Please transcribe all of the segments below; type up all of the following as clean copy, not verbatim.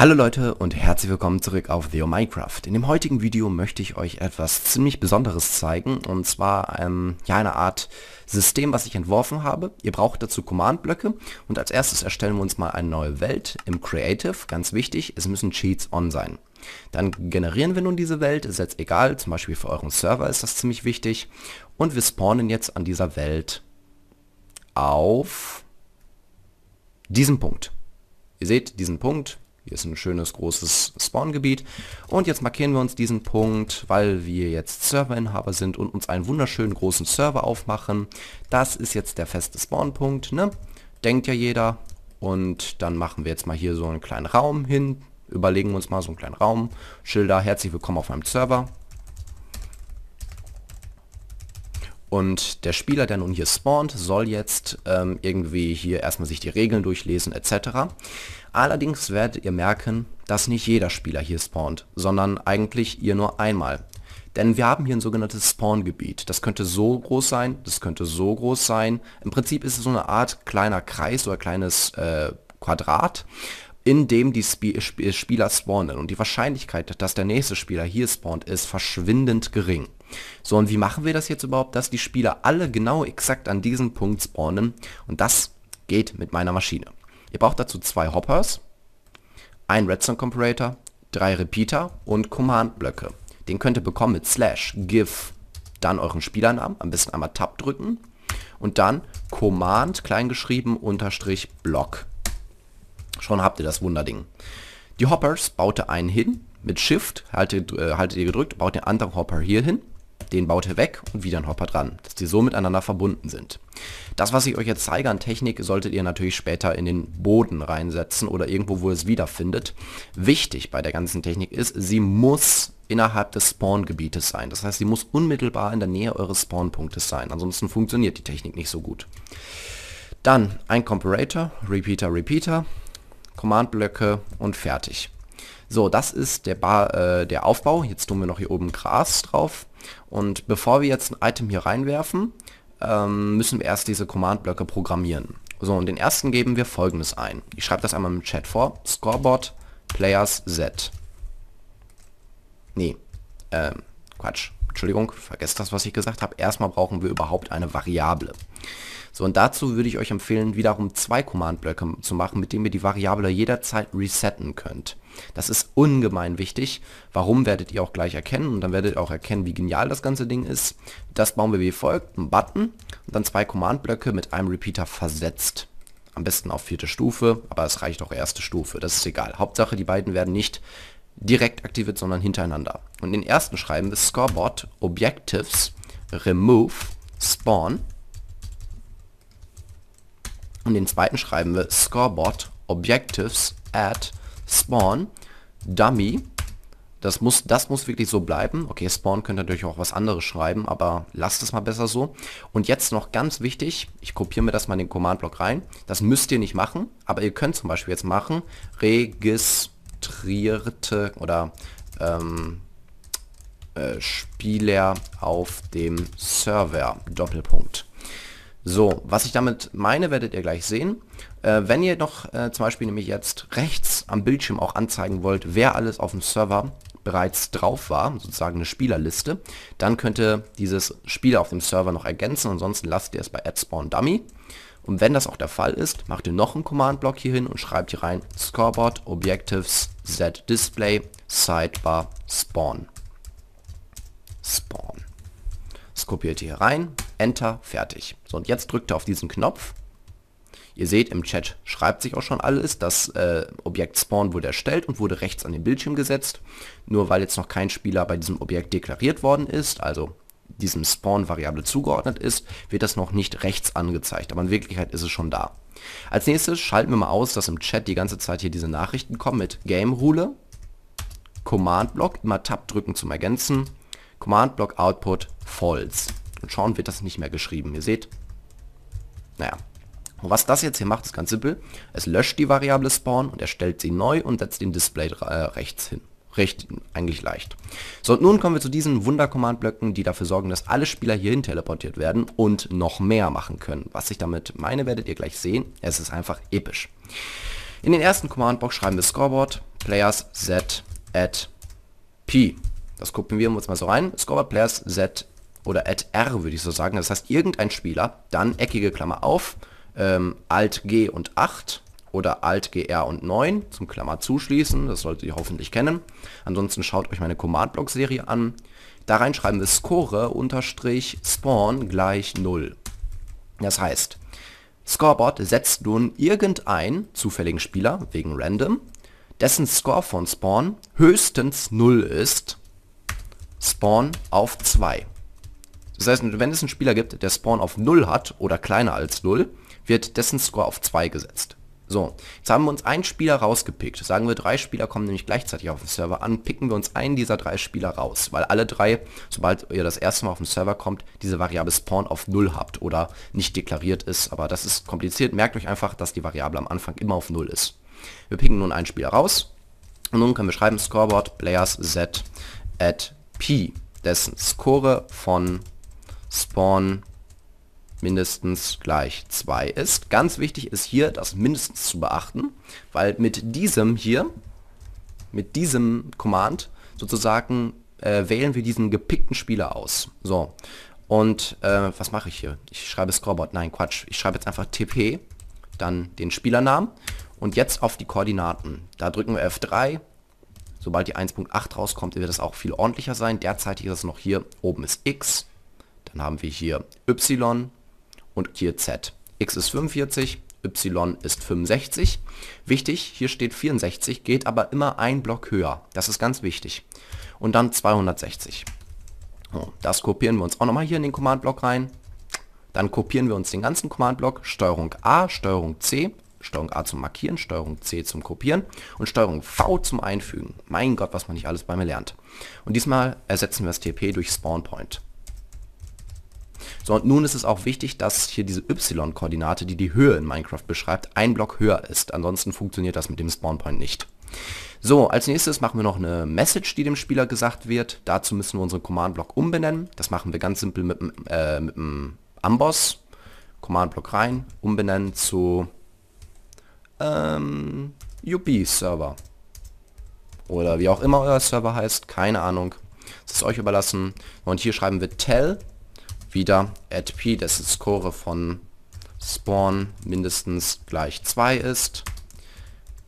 Hallo Leute und herzlich willkommen zurück auf Theo Minecraft. In dem heutigen Video möchte ich euch etwas ziemlich Besonderes zeigen, und zwar ja, eine Art System, was ich entworfen habe. Ihr braucht dazu Command-Blöcke, und als erstes erstellen wir uns mal eine neue Welt im Creative. Ganz wichtig, es müssen Cheats on sein. Dann generieren wir nun diese Welt, ist jetzt egal, zum Beispiel für euren Server ist das ziemlich wichtig. Und wir spawnen jetzt an dieser Welt auf diesen Punkt. Ihr seht diesen Punkt. Hier ist ein schönes, großes Spawngebiet. Und jetzt markieren wir uns diesen Punkt, weil wir jetzt Serverinhaber sind und uns einen wunderschönen großen Server aufmachen. Das ist jetzt der feste Spawnpunkt, ne? Denkt ja jeder. Und dann machen wir jetzt mal hier so einen kleinen Raum hin. Überlegen uns mal so einen kleinen Raum. Schilder, herzlich willkommen auf meinem Server. Und der Spieler, der nun hier spawnt, soll jetzt irgendwie hier erstmal sich die Regeln durchlesen etc. Allerdings werdet ihr merken, dass nicht jeder Spieler hier spawnt, sondern eigentlich ihr nur einmal. Denn wir haben hier ein sogenanntes Spawngebiet. Das könnte so groß sein, das könnte so groß sein. Im Prinzip ist es so eine Art kleiner Kreis oder kleines Quadrat, in dem die Spieler spawnen. Und die Wahrscheinlichkeit, dass der nächste Spieler hier spawnt, ist verschwindend gering. So, und wie machen wir das jetzt überhaupt, dass die Spieler alle genau exakt an diesem Punkt spawnen? Und das geht mit meiner Maschine. Ihr braucht dazu 2 Hoppers, einen Redstone Comparator, 3 Repeater und Command-Blöcke. Den könnt ihr bekommen mit Slash, Give, dann euren Spielernamen, am besten einmal Tab drücken und dann Command, kleingeschrieben, unterstrich, Block. Schon habt ihr das Wunderding. Die Hoppers baut ihr einen hin, mit Shift haltet ihr gedrückt, baut den anderen Hopper hier hin, den baut ihr weg und wieder einen Hopper dran, dass die so miteinander verbunden sind. Das, was ich euch jetzt zeige an Technik, solltet ihr natürlich später in den Boden reinsetzen oder irgendwo, wo ihr es wiederfindet. Wichtig bei der ganzen Technik ist, sie muss innerhalb des Spawngebietes sein. Das heißt, sie muss unmittelbar in der Nähe eures Spawnpunktes sein, ansonsten funktioniert die Technik nicht so gut. Dann ein Comparator, Repeater, Repeater, Command-Blöcke und fertig. So, das ist der Aufbau. Jetzt tun wir noch hier oben Gras drauf. Und bevor wir jetzt ein Item hier reinwerfen, müssen wir erst diese Command-Blöcke programmieren. So, und den ersten geben wir folgendes ein. Ich schreibe das einmal im Chat vor. Scoreboard, Players, Set. Nee, Quatsch. Entschuldigung, vergesst das, was ich gesagt habe. Erstmal brauchen wir überhaupt eine Variable. So, und dazu würde ich euch empfehlen, wiederum 2 Command-Blöcke zu machen, mit denen ihr die Variable jederzeit resetten könnt. Das ist ungemein wichtig. Warum, werdet ihr auch gleich erkennen, und dann werdet ihr auch erkennen, wie genial das ganze Ding ist. Das bauen wir wie folgt: einen Button und dann 2 Command-Blöcke mit einem Repeater versetzt. Am besten auf 4. Stufe, aber es reicht auch 1. Stufe, das ist egal. Hauptsache, die beiden werden nicht direkt aktiviert, sondern hintereinander. Und den ersten schreiben wir Scoreboard, Objectives, Remove, Spawn. Und den zweiten schreiben wir Scoreboard, Objectives, Add, Spawn, Dummy. Das muss wirklich so bleiben. Okay, Spawn könnt ihr natürlich auch was anderes schreiben, aber lasst es mal besser so. Und jetzt noch ganz wichtig, ich kopiere mir das mal in den Command-Block rein. Das müsst ihr nicht machen, aber ihr könnt zum Beispiel jetzt machen, registrierte oder Spieler auf dem Server, Doppelpunkt. So, was ich damit meine, werdet ihr gleich sehen. Wenn ihr noch zum Beispiel nämlich jetzt rechts am Bildschirm auch anzeigen wollt, wer alles auf dem Server bereits drauf war, sozusagen eine Spielerliste, dann könnt ihr dieses Spieler auf dem Server noch ergänzen, ansonsten lasst ihr es bei Add Spawn Dummy. Und wenn das auch der Fall ist, macht ihr noch einen Command-Block hier hin und schreibt hier rein Scoreboard, Objectives, Set Display, Sidebar, Spawn. Spawn. Das kopiert ihr hier rein. Enter, fertig. So, und jetzt drückt ihr auf diesen Knopf. Ihr seht, im Chat schreibt sich auch schon alles. Das Objekt Spawn wurde erstellt und wurde rechts an den Bildschirm gesetzt. Nur weil jetzt noch kein Spieler bei diesem Objekt deklariert worden ist, also diesem Spawn-Variable zugeordnet ist, wird das noch nicht rechts angezeigt. Aber in Wirklichkeit ist es schon da. Als nächstes schalten wir mal aus, dass im Chat die ganze Zeit hier diese Nachrichten kommen mit Game-Rule, Command-Block, immer Tab drücken zum Ergänzen, Command-Block Output, False. Und schauen, wird das nicht mehr geschrieben. Ihr seht, naja. Und was das jetzt hier macht, ist ganz simpel. Es löscht die Variable Spawn und erstellt sie neu und setzt den Display rechts hin. Recht, eigentlich leicht. So, und nun kommen wir zu diesen Wunder-Command-Blöcken, die dafür sorgen, dass alle Spieler hierhin teleportiert werden und noch mehr machen können. Was ich damit meine, werdet ihr gleich sehen. Es ist einfach episch. In den ersten Command-Block schreiben wir Scoreboard Players Z at P. Das kopieren wir uns mal so rein. Scoreboard Players Z oder at R würde ich so sagen. Das heißt, irgendein Spieler, dann eckige Klammer auf, Alt G und 8 oder Alt GR und 9 zum Klammer zuschließen. Das solltet ihr hoffentlich kennen. Ansonsten schaut euch meine Command-Block-Serie an. Da reinschreiben wir Score unterstrich Spawn gleich 0. Das heißt, Scoreboard setzt nun irgendeinen zufälligen Spieler, wegen Random, dessen Score von Spawn höchstens 0 ist, Spawn auf 2. Das heißt, wenn es einen Spieler gibt, der Spawn auf 0 hat oder kleiner als 0, wird dessen Score auf 2 gesetzt. So, jetzt haben wir uns einen Spieler rausgepickt. Sagen wir, 3 Spieler kommen nämlich gleichzeitig auf den Server an, picken wir uns einen dieser 3 Spieler raus, weil alle 3, sobald ihr das erste Mal auf den Server kommt, diese Variable Spawn auf 0 habt oder nicht deklariert ist. Aber das ist kompliziert. Merkt euch einfach, dass die Variable am Anfang immer auf 0 ist. Wir picken nun einen Spieler raus und nun können wir schreiben Scoreboard Players Z at P, dessen Score von Spawn mindestens gleich 2 ist. Ganz wichtig ist hier, das mindestens zu beachten, weil mit diesem hier, mit diesem Command sozusagen wählen wir diesen gepickten Spieler aus. So, und was mache ich hier? Ich schreibe Scoreboard, nein Quatsch, ich schreibe jetzt einfach TP, dann den Spielernamen und jetzt auf die Koordinaten. Da drücken wir F3, sobald die 1.8 rauskommt, wird das auch viel ordentlicher sein. Derzeitig ist es noch hier, oben ist X, dann haben wir hier Y, und hier Z. X ist 45, Y ist 65. Wichtig, hier steht 64, geht aber immer ein Block höher. Das ist ganz wichtig. Und dann 260. So, das kopieren wir uns auch nochmal hier in den Command-Block rein. Dann kopieren wir uns den ganzen Command-Block. Steuerung A, Steuerung C. Steuerung A zum Markieren, Steuerung C zum Kopieren und Steuerung V zum Einfügen. Mein Gott, was man nicht alles bei mir lernt. Und diesmal ersetzen wir das TP durch Spawnpoint. So, und nun ist es auch wichtig, dass hier diese Y-Koordinate, die die Höhe in Minecraft beschreibt, ein Block höher ist. Ansonsten funktioniert das mit dem Spawnpoint nicht. So, als nächstes machen wir noch eine Message, die dem Spieler gesagt wird. Dazu müssen wir unseren Command-Block umbenennen. Das machen wir ganz simpel mit dem Amboss. Command-Block rein, umbenennen zu Yuppie-Server. Oder wie auch immer euer Server heißt, keine Ahnung. Das ist euch überlassen. Und hier schreiben wir tell wieder at P, dessen Score von Spawn mindestens gleich 2 ist,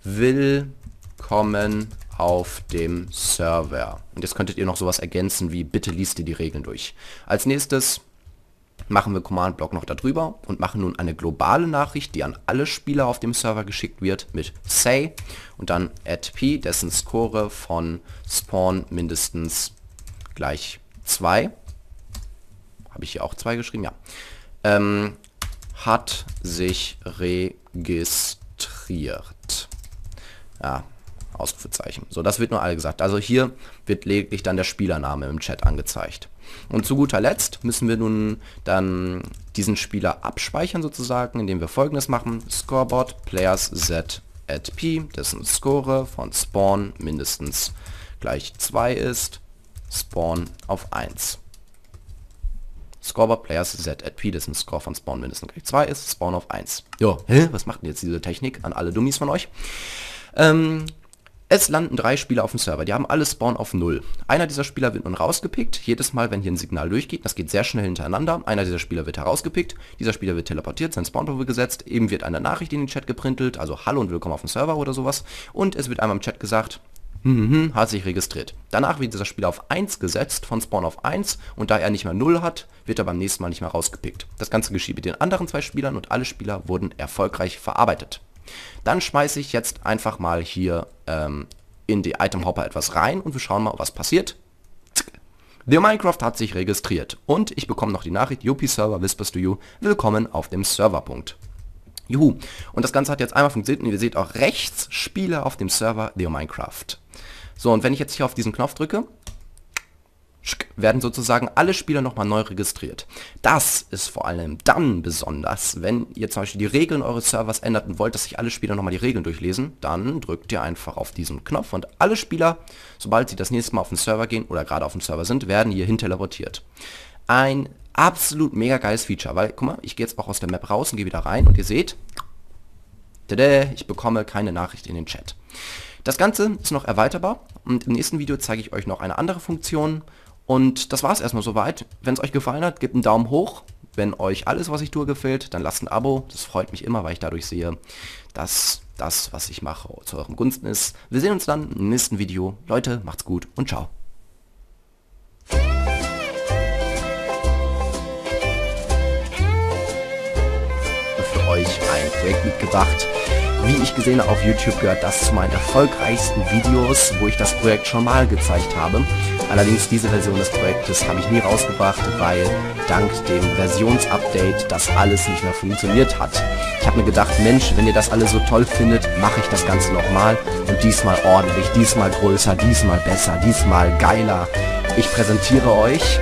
willkommen auf dem Server. Und jetzt könntet ihr noch sowas ergänzen wie, bitte liest ihr die Regeln durch. Als nächstes machen wir Command-Block noch darüber und machen nun eine globale Nachricht, die an alle Spieler auf dem Server geschickt wird mit say und dann at P, dessen Score von Spawn mindestens gleich 2. Habe ich hier auch 2 geschrieben? Ja. Hat sich registriert. Ja, Ausrufezeichen. So, das wird nur alle gesagt. Also hier wird lediglich dann der Spielername im Chat angezeigt. Und zu guter Letzt müssen wir nun dann diesen Spieler abspeichern sozusagen, indem wir Folgendes machen. Scoreboard Players Z at P, dessen Score von Spawn mindestens gleich 2 ist. Spawn auf 1. Scoreboard Players Z at P, dessen Score von Spawn mindestens gleich 2 ist, Spawn auf 1. Ja, was macht denn jetzt diese Technik an alle Dummies von euch? Es landen 3 Spieler auf dem Server, die haben alle Spawn auf 0. Einer dieser Spieler wird nun rausgepickt, jedes Mal, wenn hier ein Signal durchgeht, das geht sehr schnell hintereinander, einer dieser Spieler wird herausgepickt, dieser Spieler wird teleportiert, sein Spawnpunkt wird gesetzt, eben wird eine Nachricht in den Chat geprintelt, also Hallo und Willkommen auf dem Server oder sowas, und es wird einmal im Chat gesagt, hat sich registriert. Danach wird dieser Spieler auf 1 gesetzt, von Spawn auf 1, und da er nicht mehr 0 hat, wird er beim nächsten Mal nicht mehr rausgepickt. Das Ganze geschieht mit den anderen 2 Spielern und alle Spieler wurden erfolgreich verarbeitet. Dann schmeiße ich jetzt einfach mal hier in die Item Hopper etwas rein und wir schauen mal, was passiert. Theo Minecraft hat sich registriert und ich bekomme noch die Nachricht, Yuppie-Server whispers to you, willkommen auf dem Serverpunkt. Juhu. Und das Ganze hat jetzt einmal funktioniert und ihr seht auch rechts Spieler auf dem Server Theo Minecraft. So, und wenn ich jetzt hier auf diesen Knopf drücke, werden sozusagen alle Spieler nochmal neu registriert. Das ist vor allem dann besonders, wenn ihr zum Beispiel die Regeln eures Servers ändert und wollt, dass sich alle Spieler nochmal die Regeln durchlesen, dann drückt ihr einfach auf diesen Knopf und alle Spieler, sobald sie das nächste Mal auf den Server gehen oder gerade auf dem Server sind, werden hierhin teleportiert. Ein absolut mega geiles Feature, weil, guck mal, ich gehe jetzt auch aus der Map raus und gehe wieder rein und ihr seht, Tada, ich bekomme keine Nachricht in den Chat. Das Ganze ist noch erweiterbar und im nächsten Video zeige ich euch noch eine andere Funktion. Und das war es erstmal soweit. Wenn es euch gefallen hat, gebt einen Daumen hoch. Wenn euch alles, was ich tue, gefällt, dann lasst ein Abo. Das freut mich immer, weil ich dadurch sehe, dass das, was ich mache, zu eurem Gunsten ist. Wir sehen uns dann im nächsten Video. Leute, macht's gut und ciao. Für euch ein Projekt mitgebracht. Wie ich gesehen habe auf YouTube, gehört das zu meinen erfolgreichsten Videos, wo ich das Projekt schon mal gezeigt habe. Allerdings diese Version des Projektes habe ich nie rausgebracht, weil dank dem Versionsupdate das alles nicht mehr funktioniert hat. Ich habe mir gedacht, Mensch, wenn ihr das alles so toll findet, mache ich das Ganze nochmal und diesmal ordentlich, diesmal größer, diesmal besser, diesmal geiler. Ich präsentiere euch